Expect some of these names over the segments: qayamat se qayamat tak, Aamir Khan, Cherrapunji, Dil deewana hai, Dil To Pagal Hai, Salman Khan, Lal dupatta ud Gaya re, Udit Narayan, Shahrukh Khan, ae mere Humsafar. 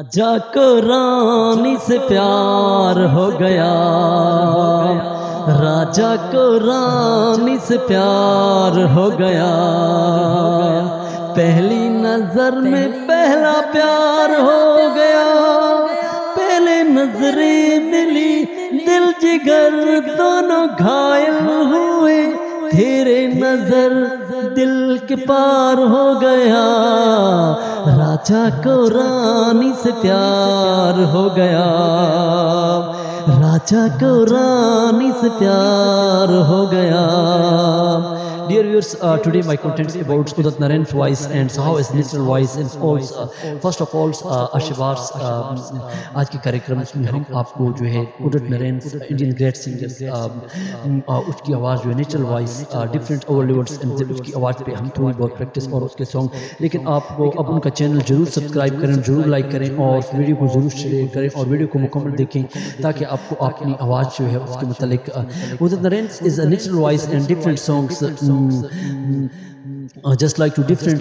आजा को रानी से प्यार हो गया, राजा को रानी से प्यार हो गया, पहली नजर में पहला प्यार हो गया, पहले नजरें मिली दिल जिगर दोनों घायल हुए, तेरे नजर दिल के पार हो गया, राजा को रानी से प्यार हो गया, राजा को रानी से प्यार हो गया। Dear viewers, today my content is about Udit Narayan's voice and how his natural voice is also. First of all, आशीर्वाद आज के कार्यक्रम में हम आपको जो है Udit Narayan Indian great singer उसकी आवाज़ जो है natural voice different over levels उसकी आवाज़ पे हम थोड़ी बहुत प्रैक्टिस और उसके सॉन्ग, लेकिन आपको अब उनका चैनल जरूर सब्सक्राइब करें, जरूर लाइक करें और वीडियो को जरूर शेयर करें और वीडियो को मुकम्मल देखें ताकि आपको अपनी आवाज़ जो है उसके मतलब Udit Narayan is a natural voice and different songs just like two different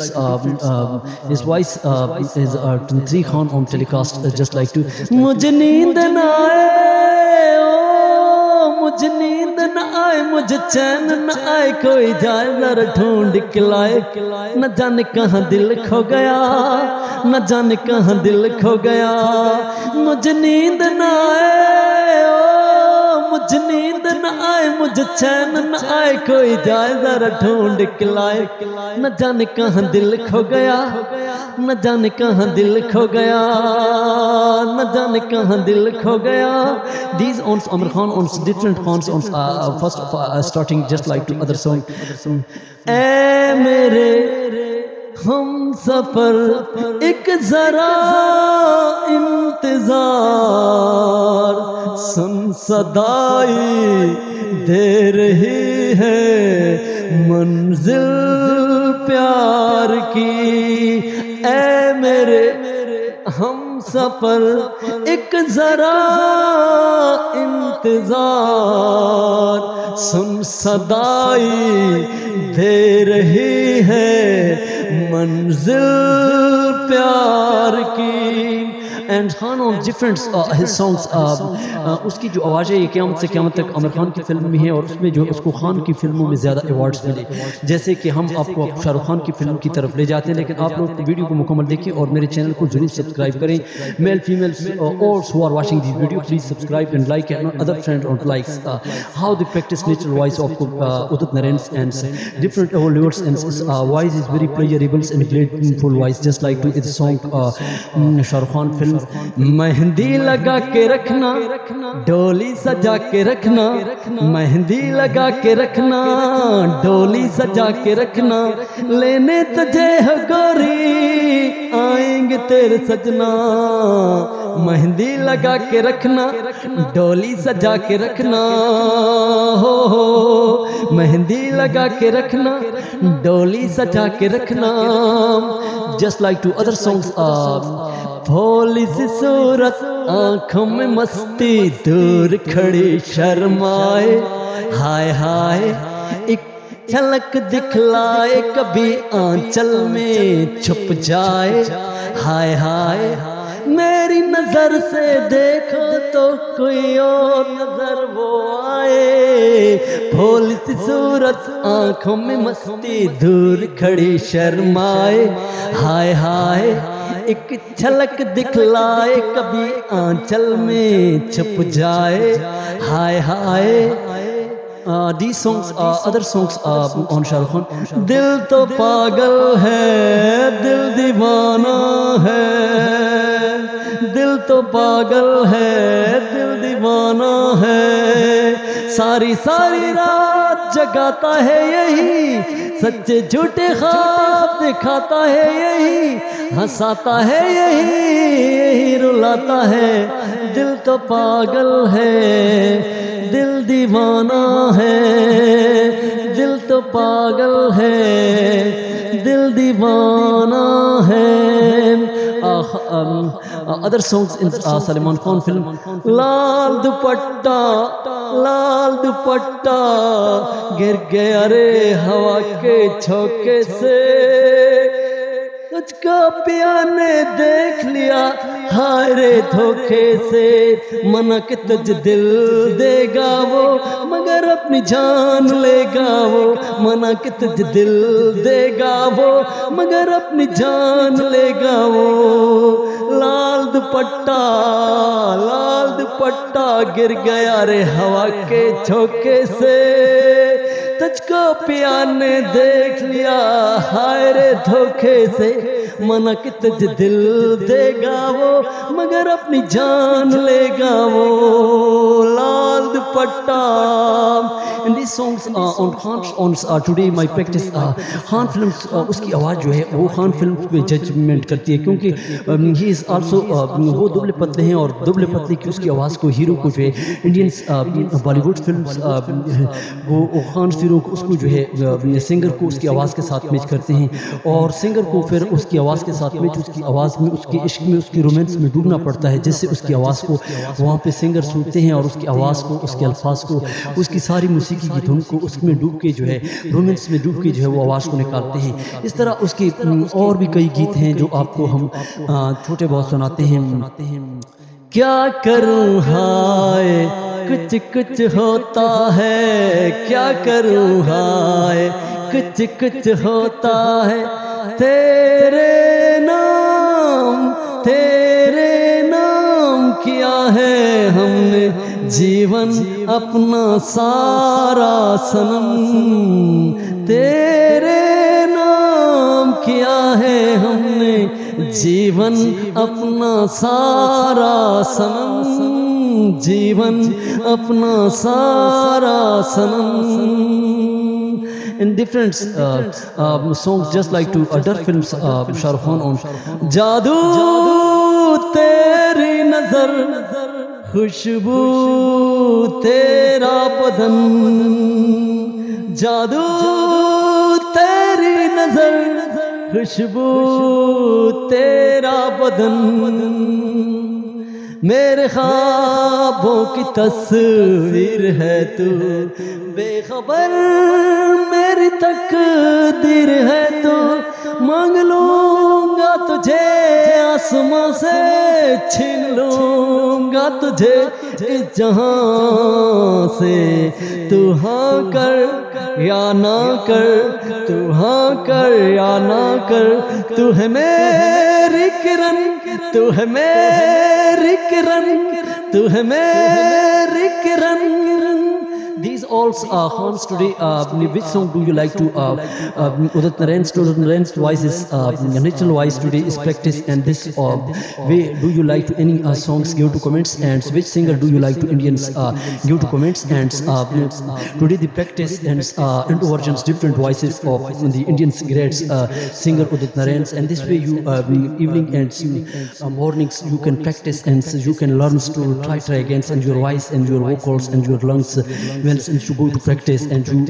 his voice is Aamir Khan on telecast just like to mujhe neend na aaye o mujhe neend na aaye mujhe chain na aaye koi jaye zara dhoond ke laaye na jaane kahan dil kho gaya na jaane kahan dil kho gaya mujhe neend na aaye o mujhe neend na aaye mujhe chain na aaye koi jaye zara dhoond ke laaye न जाने कहाँ दिल खो गया, न जाने कहाँ दिल खो गया, न जाने कहाँ दिल खो गया। These songs Aamir Khan on different songs on first starting just like to other song. ऐ मेरे हम सफर एक जरा इंतजार सुन सदाई दे रही है मंजिल प्यार की। ऐ मेरे हम सफर एक जरा इंतजार सुन सदाई दे रही है मंजिल प्यार की। And Khan on different his songs उसकी जो आवाज़ें ये क़यामत से क़यामत तक आमिर खान की फिल्म में है और उसमें जो उसको खान की फिल्मों में ज़्यादा अवार्ड्स मिले, जैसे कि हम आपको शाहरुख खान की फिल्म की तरफ ले जाते हैं। लेकिन आप लोग वीडियो को मुकम्मल देखें और मेरे चैनल को जरूर सब्सक्राइब करें। Male female ऑल्स who are watching this video please subscribe and like and other friend और likes how they practice natural voice of Udit Narayan and different overloads and voice is very pleasurable and grateful voice just like to its song Shahrukh Khan film. मेहंदी लगा के रखना, डोली सजा के रखना, मेहंदी लगा के रखना, डोली सजा के रखना, लेने तुझे हो गोरी आएंगे तेरे सजना। मेहंदी लगा के रखना, डोली सजा के रखना, हो मेहंदी लगा के रखना, डोली सजा के रखना। Just like to other songs भोली सी सूरत आँखों में मस्ती दूर खड़ी शर्माए, हाय हाय एक झलक दिखलाए कभी आंचल में छुप जाए, हाय हाय मेरी नजर से देखो तो कोई और नजर वो आए, भोली सी सूरत आँखों में मस्ती दूर खड़ी शर्माए, हाय हाय एक झलक दिखलाए कभी आंचल में छुप जाए, हाय हाय। These songs other songs on Shahrukh Khan दिल तो पागल है दिल दीवाना है, दिल तो पागल है दिल दीवाना है, सारी सारी रात जगाता है यही, सच्चे झूठे ख्वाब दिखाता है यही, हंसाता है यही रुलाता है, दिल तो पागल है दिल दीवाना है, दिल तो पागल है दिल दीवाना है। Other songs in Salman Khan film लाल दुपट्टा गिर गया रे हवा के झोंके से, तुझको पिया ने देख लिया हारे धोखे से, मना के तुझ दिल देगा वो मगर अपनी जान लेगा वो, मना के तुझ दिल देगा वो मगर अपनी जान लेगा वो। लाल दुपट्टा गिर गया रे हवा के झोंके से, तुझको पिया ने देख लिया हाय रे धोखे से, मना कि तुझ दिल देगा वो मगर अपनी जान लेगा वो। लाल दुपट्टा। And these songs on today my practice Khan films, उसकी आवाज़ जो है वो Khan films पे जजमेंट करती है, क्योंकि he is also वो दुबले पतले हैं और दुबले पतले की उसकी आवाज़ को हीरो को जो है इंडियन बॉलीवुड फिल्म्स वो खान हीरो को उसको जो है सिंगर को उसकी आवाज़ के साथ मैच करते हैं और सिंगर को फिर उसकी आवाज़ के साथ मैच उसकी आवाज़ में उसके इश्क में उसकी रोमांस में डूबना पड़ता है, जिससे उसकी आवाज़ को वहाँ पे सिंगर सुनते हैं और उसकी आवाज़ को उसके अल्फाज को उसकी सारी की धुन को उसमें डूब के जो है रोमांस में डूब के जो है वो आवाज़ को निकालते हैं। इस तरह उसके और भी कई गीत हैं जो आपको हम छोटे बहुत सुनाते हैं। क्या करूं हाय कुछ कुछ होता है, क्या करूं हाय कुछ कुछ होता है, तेरे नाम किया है हमने जीवन अपना सारा सनम, तेरे नाम किया है हमने जीवन अपना सारा सनम, जीवन अपना सारा सनम। In different songs just like to other films Shahrukh Khan on जादू तेरी नजर खुशबू तेरा बदन, जादू तेरी नजर खुशबू तेरा बदन, मेरे ख्वाबों की तस्वीर है तू बेखबर मेरी तकदीर है तू, मांग लूंगा तुझे आसमां से छीन लूंगा तुझे इस जहां से, तू हाँ कर या ना कर, तू हाँ कर या ना कर, तू है मेरी किरण, तू है मेरी किरण, तू है मेरी किरण। These all songs today. Which song do you like to? Udit Narayan's voice is natural voice today is practiced, and this way do you like to any songs? Give to comments. And which singer do you like to Indians? Give to comments. And today the practice and versions different voices of the Indian greats singer Udit Narayan. And this way you evening and mornings you can practice and you can learn to try again and your voice and your vocals and your lungs. To go to practice and you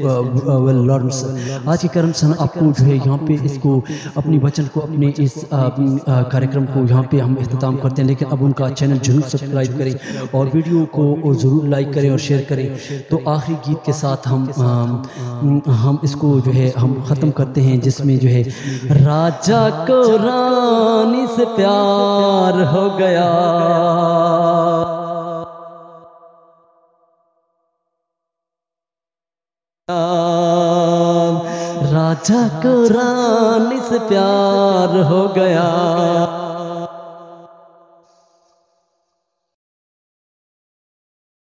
will learn. आज के कर्मसन आपको जो है यहाँ पे इसको अपनी वचन को अपने इस कार्यक्रम को यहाँ पे हम इख्तिताम करते हैं, लेकिन अब उनका चैनल जरूर सब्सक्राइब करें और वीडियो को ज़रूर लाइक करें और शेयर करें। तो आखिरी गीत के साथ हम इसको जो है हम ख़त्म करते हैं, जिसमें जो है राजा को रानी से प्यार हो गया, राजा को रानी से प्यार हो गया।